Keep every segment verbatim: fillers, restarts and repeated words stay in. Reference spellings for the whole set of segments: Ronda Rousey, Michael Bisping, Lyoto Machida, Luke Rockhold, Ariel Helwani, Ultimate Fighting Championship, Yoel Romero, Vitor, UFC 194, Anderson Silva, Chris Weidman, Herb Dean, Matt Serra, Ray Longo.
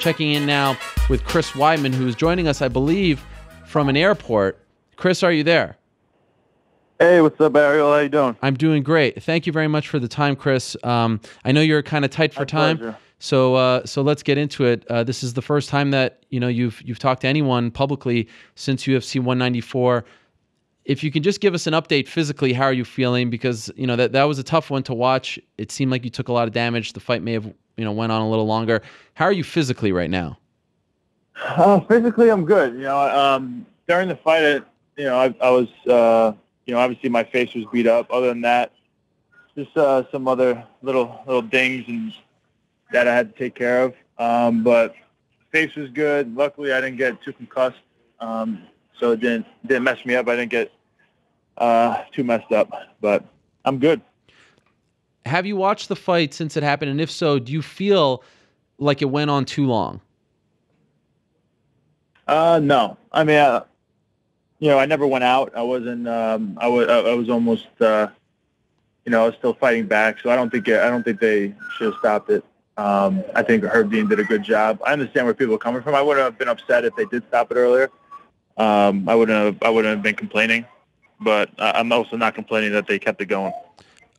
checking in now with Chris Weidman, who is joining us, I believe, from an airport. Chris, are you there? Hey, what's up, Ariel? How you doing? I'm doing great. Thank you very much for the time, Chris. Um, I know you're kind of tight for My time. Pleasure. So, uh, so let's get into it. Uh, this is the first time that you know you've you've talked to anyone publicly since U F C one ninety-four. If you can just give us an update physically, how are you feeling? Because you know that that was a tough one to watch. It seemed like you took a lot of damage. The fight may have you know went on a little longer. How are you physically right now? Uh, physically, I'm good. You know, um, during the fight, I, you know, I, I was, uh, you know, obviously my face was beat up. Other than that, just uh, some other little little dings and. That I had to take care of, um, but face was good. Luckily, I didn't get too concussed, um, so it didn't didn't mess me up. I didn't get uh, too messed up, but I'm good. Have you watched the fight since it happened, and if so, do you feel like it went on too long? Uh, no. I mean, I, you know, I never went out. I wasn't. Um, I was. I was almost. Uh, you know, I was still fighting back, so I don't think. It, I don't think they should have stopped it. Um, I think Herb Dean did a good job. I understand where people are coming from. I wouldn't have been upset if they did stop it earlier. Um, I wouldn't have, I wouldn't have been complaining, but I'm also not complaining that they kept it going.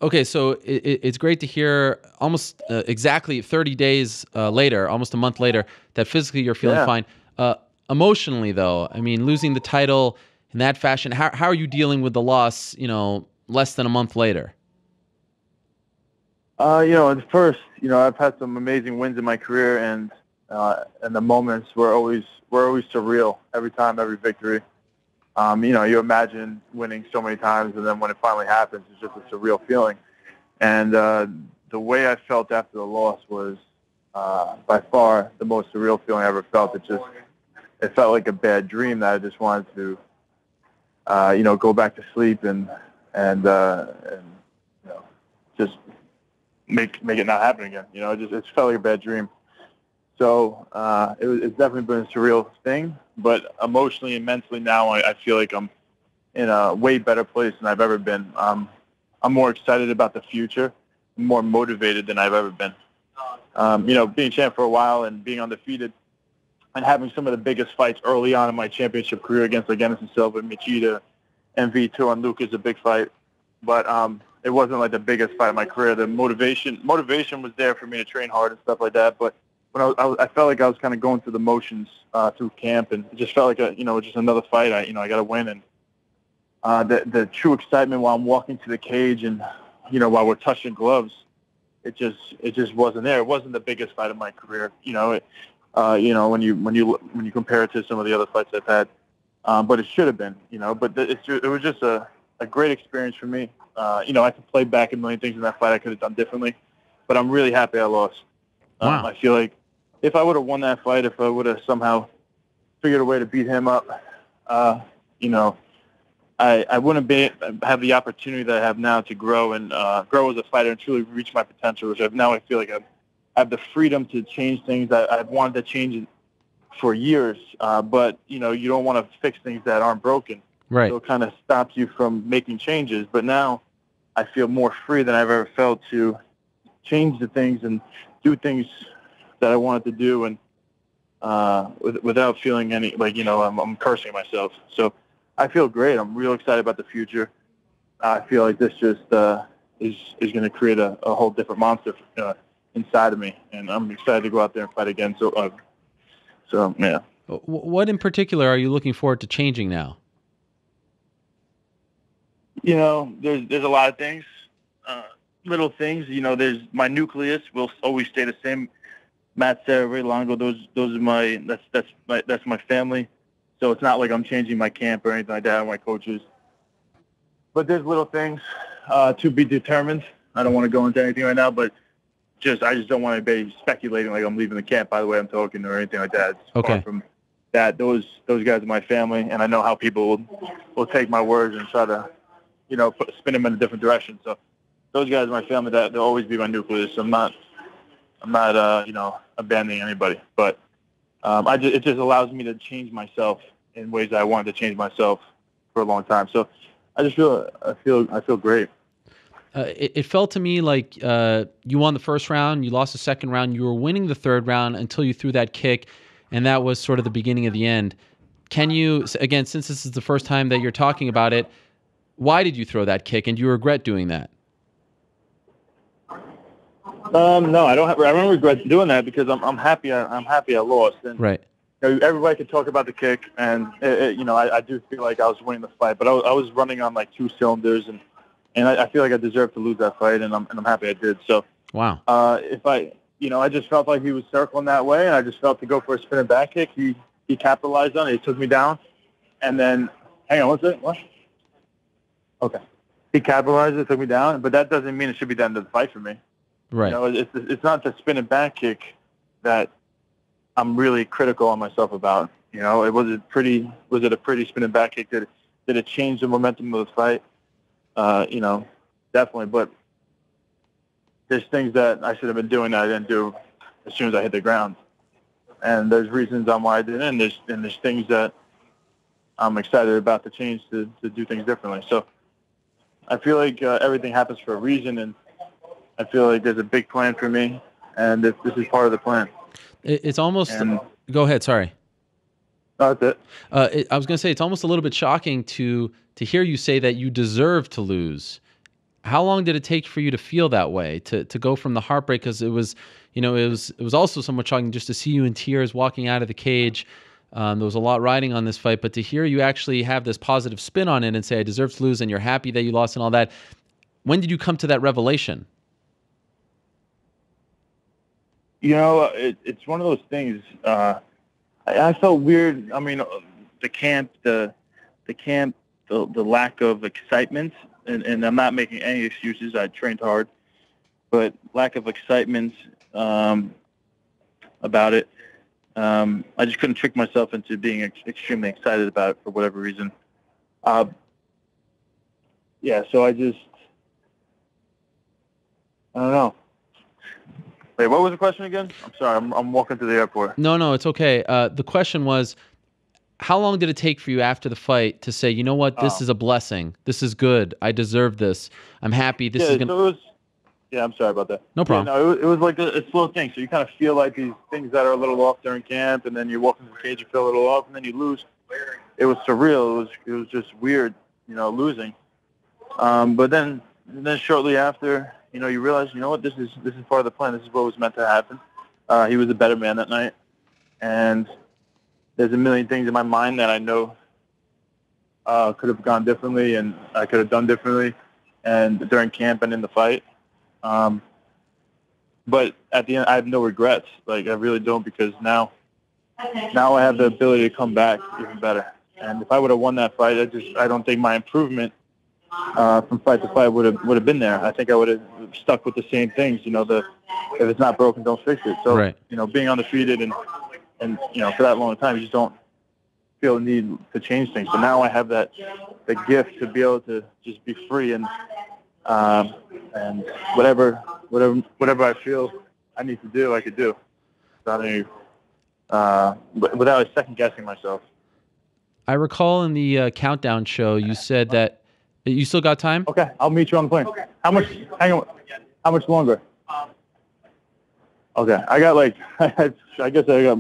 Okay, so it, it's great to hear almost uh, exactly thirty days uh, later, almost a month later, that physically you're feeling yeah. fine. Uh, emotionally, though, I mean, losing the title in that fashion, how, how are you dealing with the loss, you know, less than a month later? Uh, you know, at first, you know, I've had some amazing wins in my career, and uh, and the moments were always were always surreal. Every time, every victory, um, you know, you imagine winning so many times, and then when it finally happens, it's just a surreal feeling. And uh, the way I felt after the loss was uh, by far the most surreal feeling I ever felt. It just it felt like a bad dream that I just wanted to, uh, you know, go back to sleep and and uh, and you know, just. Make make it not happen again. You know, it just it felt like a bad dream. So uh, it was, it's definitely been a surreal thing. But emotionally and mentally now, I, I feel like I'm in a way better place than I've ever been. Um, I'm more excited about the future, more motivated than I've ever been. Um, you know, being champ for a while and being undefeated, and having some of the biggest fights early on in my championship career against like Anderson Silva, Machida, and Vitor and Luke is a big fight, but. Um, It wasn't like the biggest fight of my career. The motivation motivation was there for me to train hard and stuff like that. But when I, was, I, was, I felt like I was kind of going through the motions uh, through camp, and it just felt like a you know just another fight. I you know I got to win, and uh, the the true excitement while I'm walking to the cage and you know while we're touching gloves, it just it just wasn't there. It wasn't the biggest fight of my career. You know it, uh, you know when you when you when you compare it to some of the other fights I've had, um, but it should have been. You know, but the, it it was just a a great experience for me. Uh, you know, I could play back a million things in that fight I could have done differently, but I'm really happy I lost. Um, wow. I feel like if I would have won that fight, if I would have somehow figured a way to beat him up, uh, you know, I, I wouldn't be, have the opportunity that I have now to grow and uh, grow as a fighter and truly reach my potential, which I've now I feel like I've, I have the freedom to change things that I've wanted to change for years, uh, but, you know, you don't want to fix things that aren't broken. Right. So it kind of stops you from making changes. But now I feel more free than I've ever felt to change the things and do things that I wanted to do and uh, with, without feeling any, like, you know, I'm, I'm cursing myself. So I feel great. I'm real excited about the future. I feel like this just uh, is, is going to create a, a whole different monster uh, inside of me. And I'm excited to go out there and fight again. So, uh, so yeah. What in particular are you looking forward to changing now? You know, there's there's a lot of things, uh, little things. You know, there's my nucleus will always stay the same. Matt Serra, Ray Longo, those those are my that's that's my that's my family. So it's not like I'm changing my camp or anything like that or my coaches. But there's little things uh, to be determined. I don't want to go into anything right now, but just I just don't want anybody speculating like I'm leaving the camp. By the way, I'm talking or anything like that. It's okay. Far from that, those those guys are my family, and I know how people will will take my words and try to. You know, spin them in a different direction. So those guys are my family. That they'll always be my nucleus. I'm not, I'm not, uh, you know, abandoning anybody. But um, I just, it just allows me to change myself in ways that I wanted to change myself for a long time. So I just feel, I feel, I feel great. Uh, it, it felt to me like uh, you won the first round, you lost the second round, you were winning the third round until you threw that kick, and that was sort of the beginning of the end. Can you, again, since this is the first time that you're talking about it, why did you throw that kick, and do you regret doing that? Um, no, I don't. Have, I don't regret doing that because I'm, I'm happy. I, I'm happy I lost. And, right. You know, everybody could talk about the kick, and it, it, you know, I, I do feel like I was winning the fight, but I, I was running on like two cylinders, and and I, I feel like I deserved to lose that fight, and I'm and I'm happy I did. So wow. Uh, if I, you know, I just felt like he was circling that way, and I just felt to go for a spinning back kick. He he capitalized on it. He took me down, and then hang on, what's it? What? Okay. He capitalized it, took me down, but that doesn't mean it should be the end of the fight for me. Right. You know, it's, it's not the spinning back kick that I'm really critical on myself about. You know, it was a pretty, was it a pretty spinning back kick? Did it, did it change the momentum of the fight? Uh, you know, definitely. But there's things that I should have been doing that I didn't do as soon as I hit the ground. And there's reasons on why I didn't. And there's, and there's things that I'm excited about to change to, to do things differently. So I feel like uh, everything happens for a reason, and I feel like there's a big plan for me, and this, this is part of the plan. It's almost and, – go ahead, sorry. No, that's it. Uh, it, I was going to say it's almost a little bit shocking to to hear you say that you deserve to lose. How long did it take for you to feel that way, to to go from the heartbreak? Because it was, you know, it was it was also somewhat shocking just to see you in tears walking out of the cage. Um, there was a lot riding on this fight, but to hear you actually have this positive spin on it and say I deserve to lose and you're happy that you lost and all that, when did you come to that revelation? You know, it, it's one of those things. Uh, I, I felt weird. I mean, the camp, the the camp, the, the lack of excitement, and, and I'm not making any excuses. I trained hard, but lack of excitement um, about it. Um, I just couldn't trick myself into being ex extremely excited about it for whatever reason. Uh, yeah, so I just, I don't know. Wait, what was the question again? I'm sorry, I'm, I'm walking to the airport. No, no, it's okay. Uh, the question was, how long did it take for you after the fight to say, you know what, this oh. is a blessing. This is good. I deserve this. I'm happy. This yeah, is going to... So yeah, I'm sorry about that. No problem. Yeah, no, it, it was like a, a slow thing. So you kind of feel like these things that are a little off during camp, and then you walk into the cage, you feel a little off, and then you lose. It was surreal. It was, it was just weird, you know, losing. Um, but then, then shortly after... You know, you realize, you know what, this is this is part of the plan. This is what was meant to happen. Uh, he was a better man that night. And there's a million things in my mind that I know uh, could have gone differently and I could have done differently and during camp and in the fight. Um, but at the end, I have no regrets. Like, I really don't, because now, now I have the ability to come back even better. And if I would have won that fight, I just I don't think my improvement Uh, from fight to fight would have would have been there. I think I would have stuck with the same things. You know, the if it's not broken, don't fix it. So right. You know, being undefeated and and you know for that long time, you just don't feel the need to change things. So now I have that the gift to be able to just be free and um, and whatever whatever whatever I feel I need to do, I could do without any uh, without second guessing myself. I recall in the uh, countdown show you said that. You still got time? Okay, I'll meet you on the plane. Okay. How much? Hang on. How much longer? Okay, I got like, I guess I got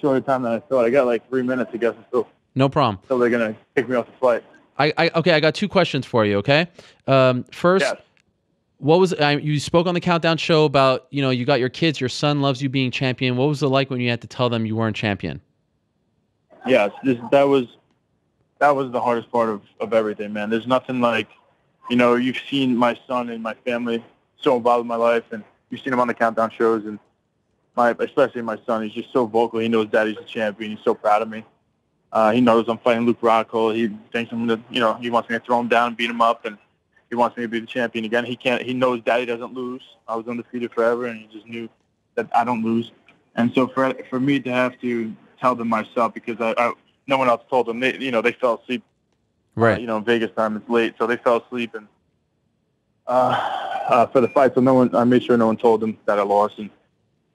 shorter time than I thought. I got like three minutes, I guess. Until, no problem. So they're gonna kick me off the flight. I, I okay. I got two questions for you. Okay. Um, first, yes. What was I, you spoke on the Countdown show about? You know, you got your kids. Your son loves you being champion. What was it like when you had to tell them you weren't champion? Yes, this, that was. That was the hardest part of, of everything, man. There's nothing like, you know, you've seen my son and my family so involved in my life, and you've seen him on the Countdown shows, and my especially my son, he's just so vocal. He knows Daddy's the champion. He's so proud of me. Uh, he knows I'm fighting Luke Rockhold. He thinks I'm the, you know, he wants me to throw him down, beat him up, and he wants me to be the champion again. He can't. He knows Daddy doesn't lose. I was undefeated forever, and he just knew that I don't lose. And so for for me to have to tell them myself, because I. I no one else told them. They, you know, they fell asleep. Right. Uh, you know, in Vegas time, it's late, so they fell asleep and uh, uh, for the fight. So no one, I made sure no one told them that I lost. And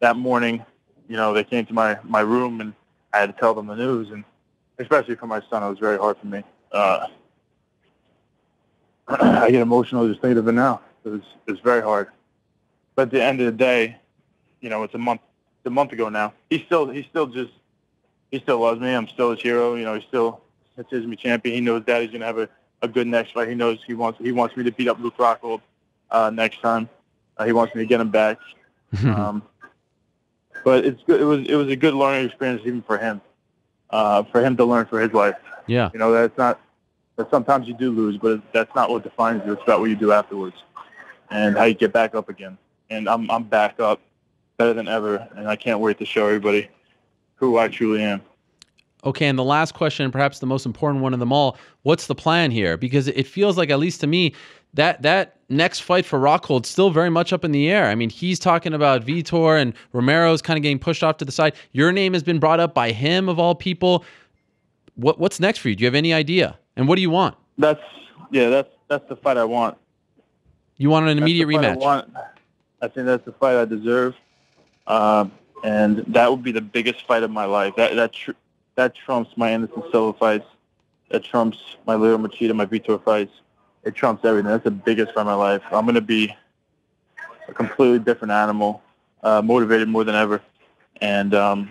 that morning, you know, they came to my my room and I had to tell them the news. And especially for my son, it was very hard for me. Uh, I get emotional just thinking of it now. It was, it was very hard. But at the end of the day, you know, it's a month a month ago now. He still he still just he still loves me. I'm still his hero. You know, he still considers me champion. He knows that he's gonna have a, a good next fight. He knows he wants he wants me to beat up Luke Rockhold uh, next time. Uh, he wants me to get him back. um, but it's good. It was it was a good learning experience even for him. Uh, for him to learn for his life. Yeah. You know, that's not. That sometimes you do lose, but that's not what defines you. It's about what you do afterwards and how you get back up again. And I'm I'm back up better than ever, and I can't wait to show everybody who I truly am. Okay, and the last question, and perhaps the most important one of them all, what's the plan here? Because it feels like, at least to me, that that next fight for Rockhold's still very much up in the air. I mean, he's talking about Vitor, and Romero's kind of getting pushed off to the side. Your name has been brought up by him, of all people. What What's next for you? Do you have any idea? And what do you want? That's yeah, that's that's the fight I want. You want an immediate rematch? I want. I think that's the fight I deserve, um, and that would be the biggest fight of my life. That that tr- that trumps my Anderson Silva fights. That trumps my Lyoto Machida, my Vitor fights. It trumps everything. That's the biggest fight of my life. I'm gonna be a completely different animal, uh, motivated more than ever, and um,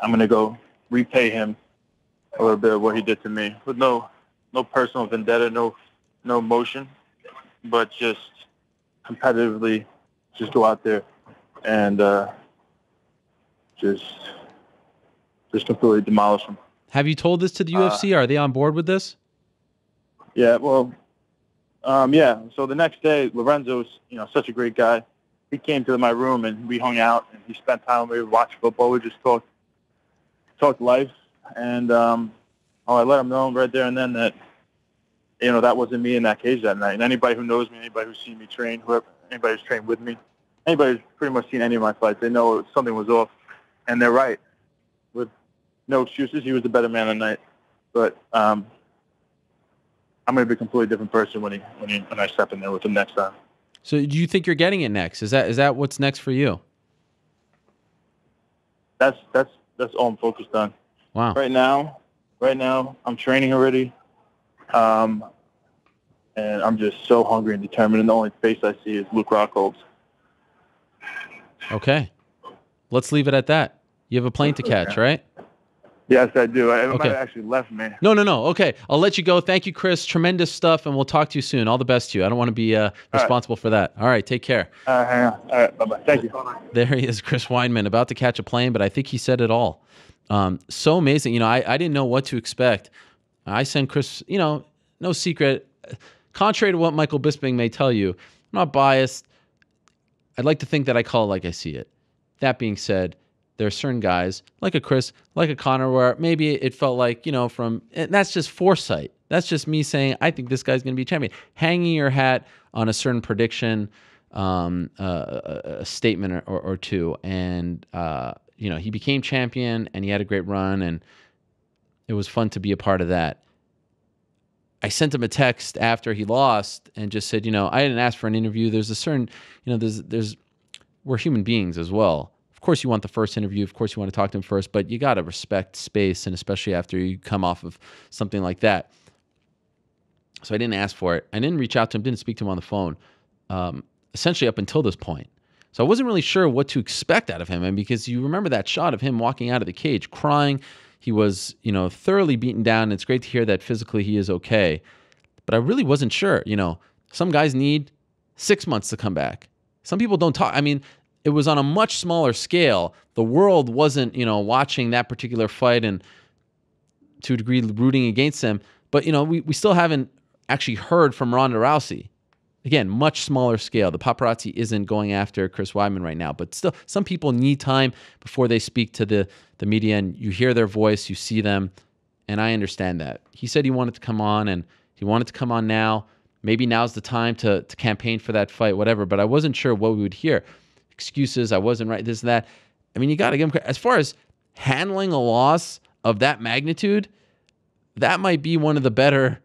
I'm gonna go repay him a little bit of what he did to me, with no, no personal vendetta, no, no emotion, but just competitively, just go out there and uh, just, just completely demolish him. Have you told this to the U F C? Uh, Are they on board with this? Yeah, well, um, yeah. So the next day, Lorenzo's, you know, such a great guy. He came to my room and we hung out and he spent time with me, watched football. We just talked, talked life. And um, oh, I let him know right there and then that, you know, that wasn't me in that cage that night. And anybody who knows me, anybody who's seen me train, whoever, anybody who's trained with me, anybody who's pretty much seen any of my fights, they know something was off. And they're right. With no excuses, he was the better man that night. But um, I'm going to be a completely different person when he, when he, when I step in there with him next time. So do you think you're getting it next? Is that is that what's next for you? That's that's that's all I'm focused on. Wow. Right now, right now, I'm training already, um, and I'm just so hungry and determined, and the only face I see is Luke Rockhold's. Okay. Let's leave it at that. You have a plane to catch, right? Yes, I do. I okay. might have actually left, man. No, no, no. Okay. I'll let you go. Thank you, Chris. Tremendous stuff, and we'll talk to you soon. All the best to you. I don't want to be uh, responsible right. for that. All right. Take care. Uh, hang on. All right. Bye-bye. Thank you. There he is, Chris Weidman, about to catch a plane, but I think he said it all. Um, so amazing. You know, I, I didn't know what to expect. I sent Chris, you know, no secret. Contrary to what Michael Bisping may tell you, I'm not biased. I'd like to think that I call it like I see it. That being said, there are certain guys, like a Chris, like a Conor, where maybe it felt like, you know, from, and that's just foresight. That's just me saying, I think this guy's going to be champion. Hanging your hat on a certain prediction, um, uh, a statement or, or, or two. And, uh, You know, he became champion and he had a great run and it was fun to be a part of that. I sent him a text after he lost and just said, you know, I didn't ask for an interview. There's a certain, you know, there's, there's, we're human beings as well. Of course you want the first interview. Of course you want to talk to him first, but you got to respect space, and especially after you come off of something like that. So I didn't ask for it. I didn't reach out to him, didn't speak to him on the phone, um, essentially up until this point. So I wasn't really sure what to expect out of him. And because you remember that shot of him walking out of the cage crying, he was, you know, thoroughly beaten down. And it's great to hear that physically he is okay. But I really wasn't sure. You know, some guys need six months to come back. Some people don't talk. I mean, it was on a much smaller scale. The world wasn't, you know, watching that particular fight and to a degree rooting against him. But, you know, we, we still haven't actually heard from Ronda Rousey. Again, much smaller scale. The paparazzi isn't going after Chris Weidman right now, but still, some people need time before they speak to the, the media, and you hear their voice, you see them, and I understand that. He said he wanted to come on, and he wanted to come on now. Maybe now's the time to, to campaign for that fight, whatever, but I wasn't sure what we would hear. Excuses, I wasn't right, this and that. I mean, you got to give him, as far as handling a loss of that magnitude, that might be one of the better,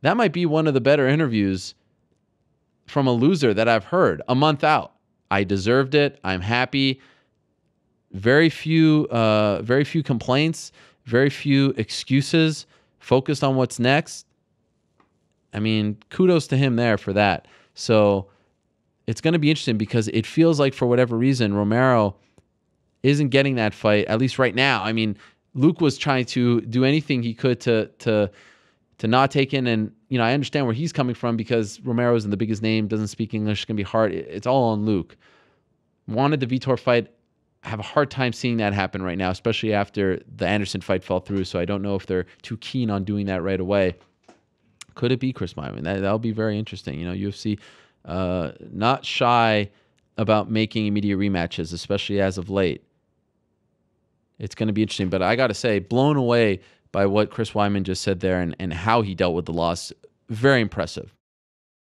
that might be one of the better interviews from a loser that I've heard a month out. I deserved it. I'm happy. Very few, uh, very few complaints, very few excuses, focused on what's next. I mean, kudos to him there for that. So it's going to be interesting because it feels like, for whatever reason, Romero isn't getting that fight, at least right now. I mean, Luke was trying to do anything he could to to to not take in. And, you know, I understand where he's coming from because Romero isn't the biggest name, doesn't speak English, it's going to be hard. It's all on Luke. Wanted the Vitor fight. I have a hard time seeing that happen right now, especially after the Anderson fight fell through. So I don't know if they're too keen on doing that right away. Could it be Chris Weidman? That, that'll be very interesting. You know, U F C uh, not shy about making immediate rematches, especially as of late. It's going to be interesting. But I got to say, blown away by what Chris Weidman just said there and, and how he dealt with the loss. Very impressive.